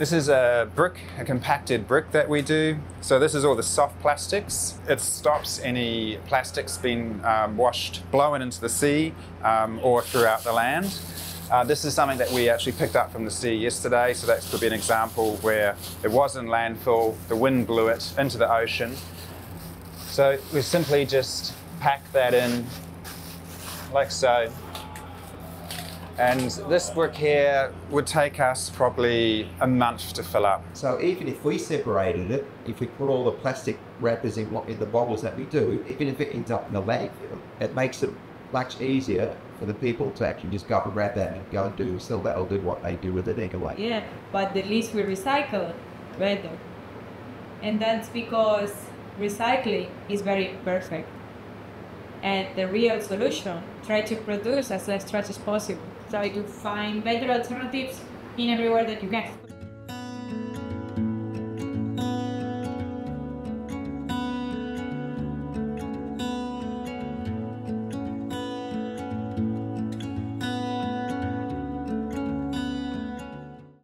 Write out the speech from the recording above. This is a brick, a compacted brick that we do. So this is all the soft plastics. It stops any plastics being blown into the sea or throughout the land. This is something that we actually picked up from the sea yesterday. So that could be an example where it was in landfill, the wind blew it into the ocean. So we simply just pack that in like so. And this brick here would take us probably a month to fill up. So even if we separated it, if we put all the plastic wrappers in the bottles that we do, even if it ends up in the landfill, it makes it much easier for the people to actually just go up and wrap that and go and sell that or do what they do with it anyway. Yeah, but at least we recycle rather. And that's because recycling is very imperfect. And the real solution, try to produce as much as possible. So you find better alternatives in everywhere that you can.